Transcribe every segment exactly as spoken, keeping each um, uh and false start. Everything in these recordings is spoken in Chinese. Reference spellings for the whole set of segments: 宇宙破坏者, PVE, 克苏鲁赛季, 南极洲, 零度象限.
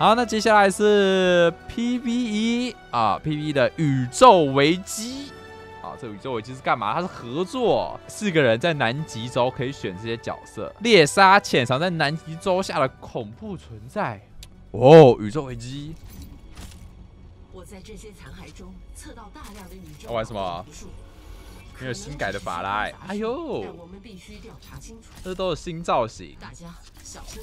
好，那接下来是 P V E 啊 ，P V E 的宇宙危机啊，这宇宙危机是干嘛？它是合作四个人在南极洲可以选这些角色，猎杀潜藏在南极洲下的恐怖存在。哦，宇宙危机。我在这些残骸中测到大量的宇宙。玩什么？没有新改的法拉、欸。哎呦！但我们必须调查清楚。这都是新造型。大家小心。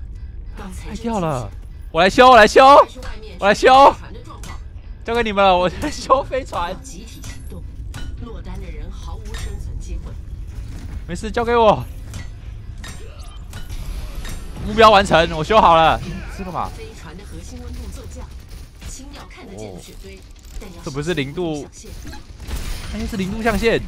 太掉了！我来修，我来修，我来修，交给你们了，我在修飞船。集体行动，落单的人毫无生存机会。没事，交给我。目标完成，我修好了。这个嘛，飞船的核心温度骤降，轻要看得见的雪堆，这不是零度，哎，是零度象限。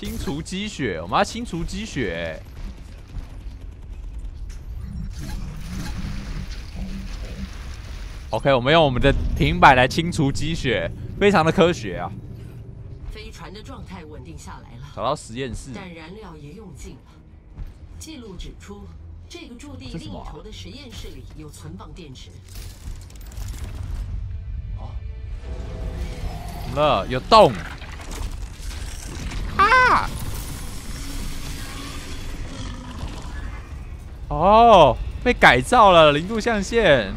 清除积雪，我们要清除积雪。OK， 我们用我们的平板来清除积雪，非常的科学啊。飞船的状态稳定下来了，找到实验室，但燃料也用尽了。记录指出，这个驻地另一头的实验室里有存放电池。哦，怎么了？有洞。 啊！哦，被改造了零度象限。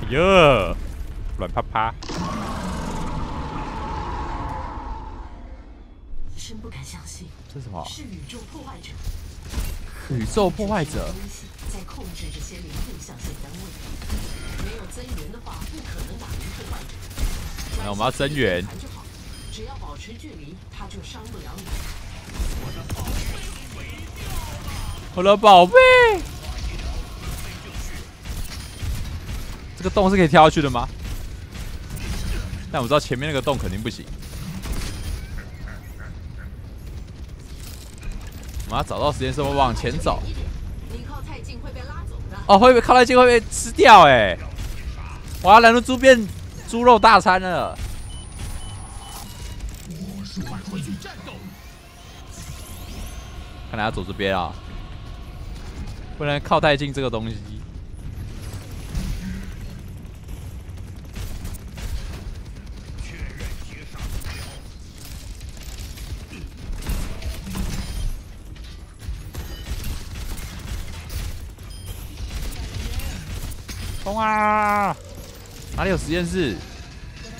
哎呦，软趴趴。真不敢相信，这是什么？是宇宙破坏者。宇宙破坏者。 在控制这些零度象限单位，没有增援的话，不可能打赢破坏者。那我们要增援。只要保持距离，他就伤不了你。我的宝贝毁掉了。我的宝贝。这个洞是可以跳下去的吗？但我知道前面那个洞肯定不行。我们要找到时间是不是往前走？ 哦，会不会靠太近会被吃掉？哎，哇，蓝猪变猪肉大餐了。看来要走这边啊，不然靠太近这个东西。冲啊！哪里有实验室？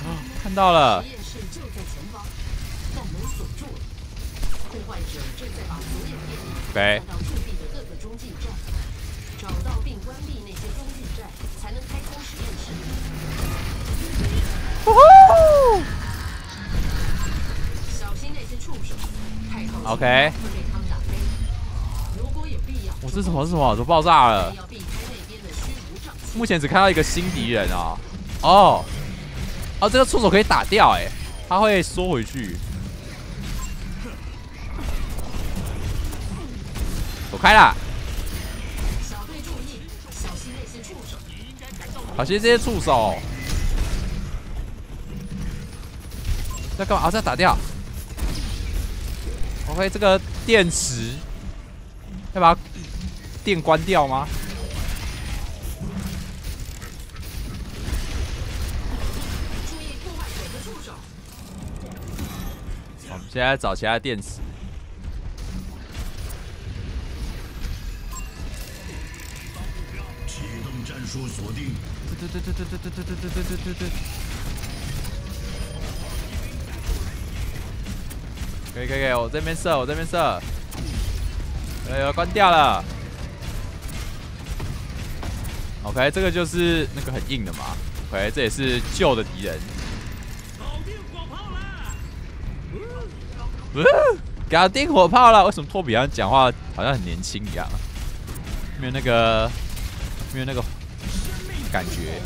啊，看到了。实验室就在前方，但门锁住了。破坏者正在把所有电力带到驻地的各个中继站，找到并关闭那些中继站，才能开通实验室。呼呼！小心那些触手，太靠近会被他们打飞。如果有必要，我这什么是什么？都爆炸了。 目前只看到一个新敌人啊！哦，哦，这个触手可以打掉哎、欸，它会缩回去。走开啦！小队注意，小心那些触手。小心这些触手。在干嘛？啊，在打掉。OK， 这个电池要把电关掉吗？ 现在找其他电池。启动战术锁定。对对对对对对对对对对对对。可以可以可以，我这边射，我这边射。哎呦，关掉了。OK， 这个就是那个很硬的嘛。回，这也是旧的敌人。嗯、搞定火炮了！为什么托比好像讲话好像很年轻一样？没有那个，没有那个感觉。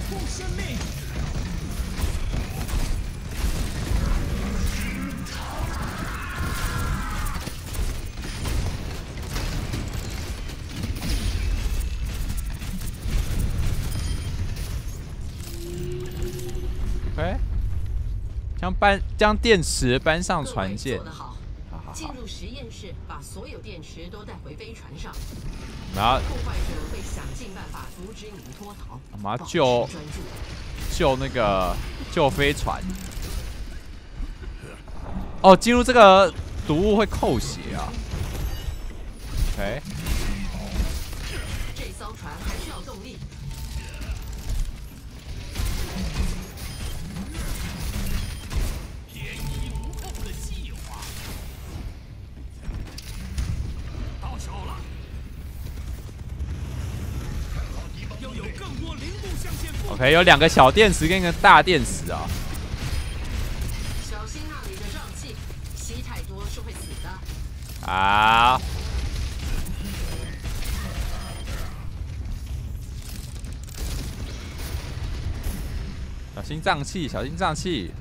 OK， 将搬将电池搬上船舰。 进入实验室，把所有电池都带回飞船上。然后，破坏者会想尽办法阻止你们脱逃。我们要救救那个救飞船。哦，进入这个毒物会扣血啊。OK。这艘船还需要动力。便宜无扣的汽油啊！ 手了！要有更多零部相线。OK， 有两个小电池跟一个大电池啊、哦。小心那里的瘴气，吸太多是会死的。好。小心瘴气，小心瘴气。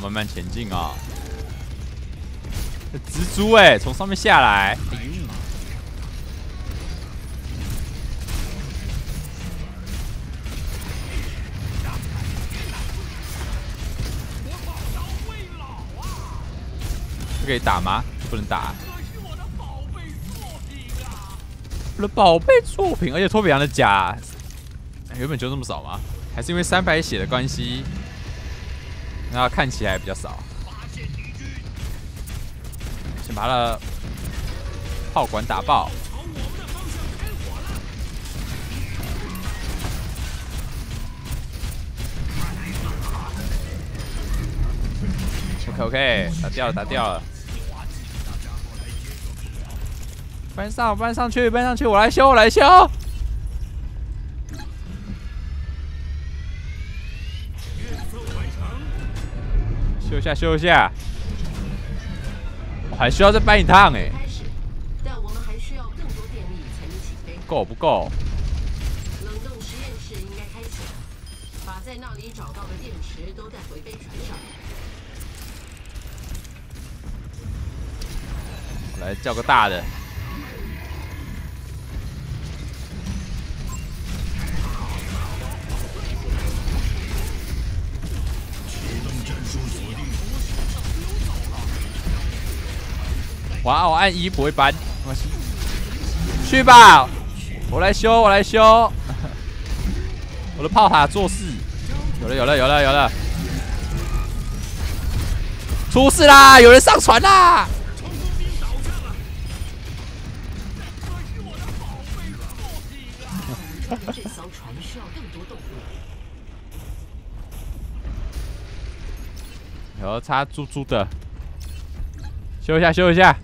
慢慢前进啊、哦！蜘蛛哎、欸，从上面下来。这可以打吗？不能打。我的宝贝作品，而且托比扬的甲、欸、原本就这么少吗？还是因为三百血的关系？ 那看起来比较少，先把他的炮管打爆。OK OK， 打掉了打掉了，搬上搬上去搬上去，我来修我来修。 修一下，修一下，我还需要再搬一趟哎、欸。但我们还需要更多电力才能起飞。够不够？冷冻实验室应该开启了，把在那里找到的电池都带回飞船上。我来叫个大的。 哇！我按一不会搬，去吧，我来修，我来修。我的炮塔做事，有了，有了，有了，有了。出事啦！有人上船啦！这艘船需要更多动物。有插猪猪的，修一下，修一下。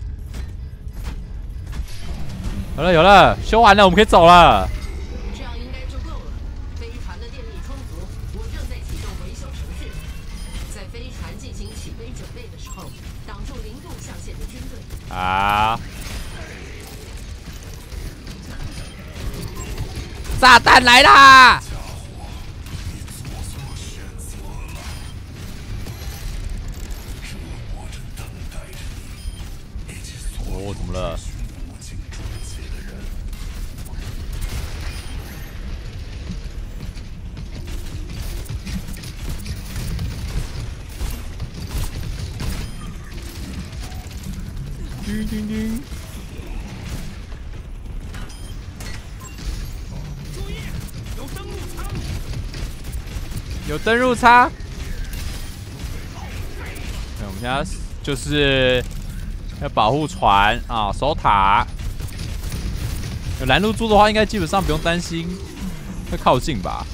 有了有了，修完了，我们可以走了。这样应该就够了。飞船的电力充足，我正在启动维修程序。在飞船进行起飞准备的时候，挡住零度象限的军队。啊！炸弹来啦！哦，怎么了？ 叮叮叮！注意，有登入舱！有登入舱！对，我们现在就是要保护船啊，守塔。有拦路猪的话，应该基本上不用担心会靠近吧，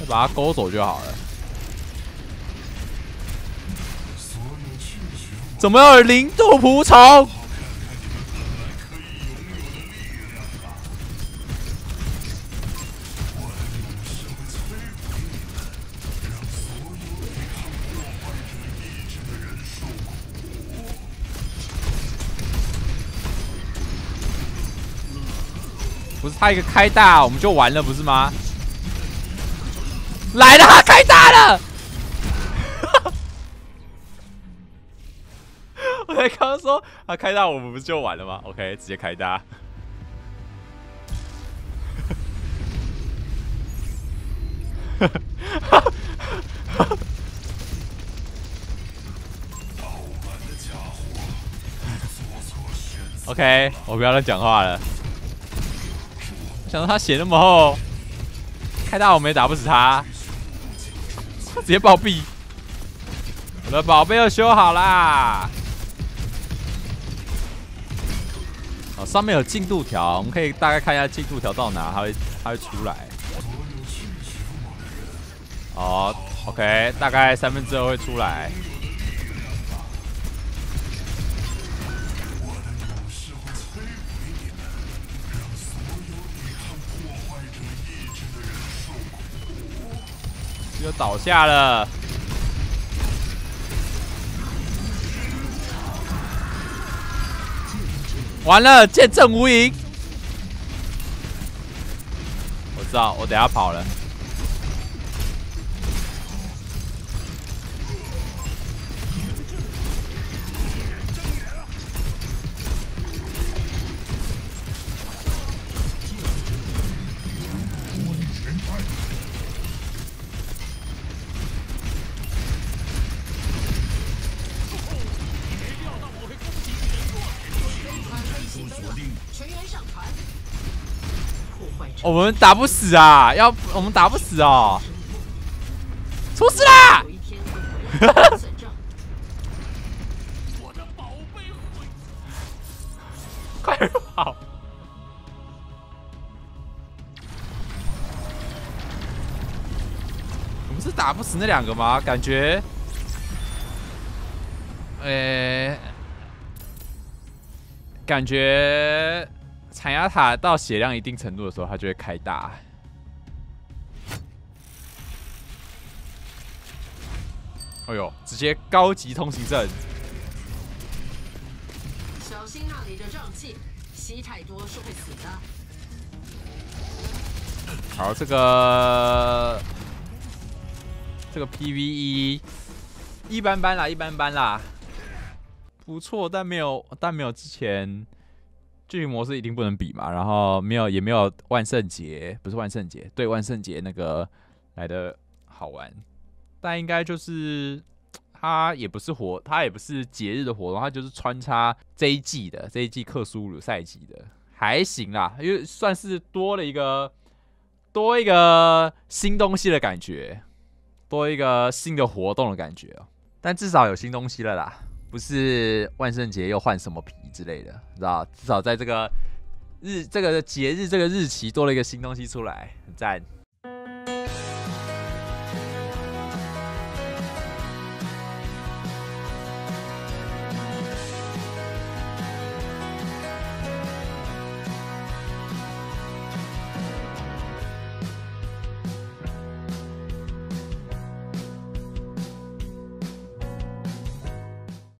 再把它勾走就好了。怎么有零度蒲虫？ 不是他一个开大，我们就完了，不是吗？来了，开大了！我才刚刚说他、啊、开大，我们不就完了吗 ？OK， 直接开大。OK， 我不要再讲话了。 想到他血那么厚，开大我们也打不死他，他直接暴毙。我的宝贝又修好啦。哦，上面有进度条，我们可以大概看一下进度条到哪，它会它会出来。哦 ，OK， 大概三分之二会出来。 就倒下了。完了，见证无赢。我知道，我等下跑了。我们打不死啊！要我们打不死哦！出事啦！快点跑！我们是打不死那两个吗？感觉，呃、欸，感觉。 残牙塔到血量一定程度的时候，它就会开大。哎呦，直接高级通行证！小心那里的瘴气，吸太多是会死的。好，这个这个 P V E 一般般啦，一般般啦，不错，但没有但没有之前。 剧情模式一定不能比嘛，然后没有也没有万圣节，不是万圣节，对万圣节那个来的好玩，但应该就是它也不是活，它也不是节日的活动，它就是穿插这一季的这一季克苏鲁赛季的，还行啦，因为算是多了一个多一个新东西的感觉，多一个新的活动的感觉哦，但至少有新东西了啦。 不是万圣节又换什么皮之类的，你知道？至少在这个日、这个节日、这个日期多了一个新东西出来，很赞。